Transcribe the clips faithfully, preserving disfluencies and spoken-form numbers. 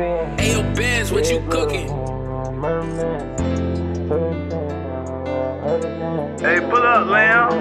Ayo, Benz, what you cooking? Hey, pull up, Lamb.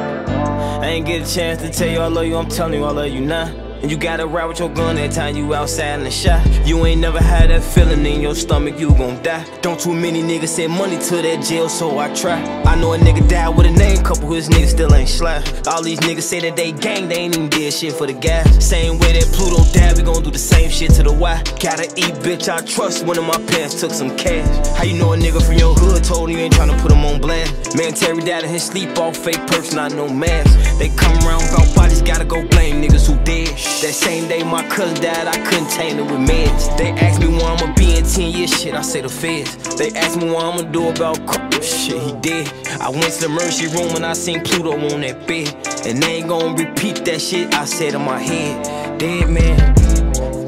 I ain't get a chance to tell you I love you, I'm telling you I love you now. And you gotta ride with your gun that time you outside in the shop. You ain't never had that feeling in your stomach, you gon' die. Don't too many niggas send money to that jail, so I try. I know a nigga died with a name, couple of his niggas still ain't sly. All these niggas say that they gang, they ain't even did shit for the guys. Same way that Pluto died, we gon' do the same shit to the Y. Gotta eat, bitch, I trust. One of my pants took some cash. How you know a nigga from your hood told you ain't tryna put him on blast? Man, Terry died in his sleep, all fake perks, not no mask. They come around about bodies, gotta go blame niggas who dead. That same day my cousin died, I couldn't tame it with meds. They asked me where I'ma be in ten years, shit, I say the feds. They asked me what I'ma do about c shit, he dead. I went to the emergency room and I seen Pluto on that bed. And they ain't gon' repeat that shit I said in my head. Dead man,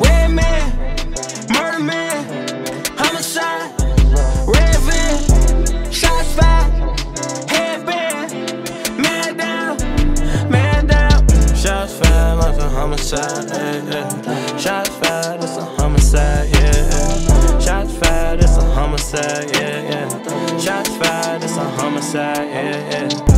red man, murder man, homicide, red van, shots fired, headband, man down, man down, shots fired, my homicide, yeah, yeah. Shots fired, it's a homicide, yeah, yeah. Shots fired, it's a homicide, yeah, yeah. Shots fired, it's a homicide, yeah, yeah.